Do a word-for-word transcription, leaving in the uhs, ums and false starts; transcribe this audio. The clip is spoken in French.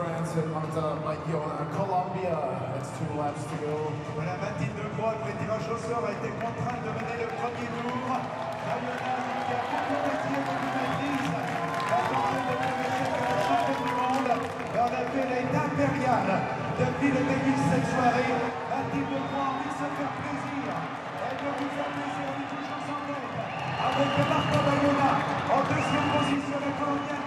friends hit onto Mike Yonah Columbia. It's two laps to go. Voilà, Mathilde Gros, le tirage au sort, a été contrainte de mener le premier tour. Depuis le début de cette soirée, Mathilde Gros a envie de se faire plaisir. Elle veut vous faire plaisir, elle est toujours en tête. Avec Mathilde Gros en deuxième position, le Colombien.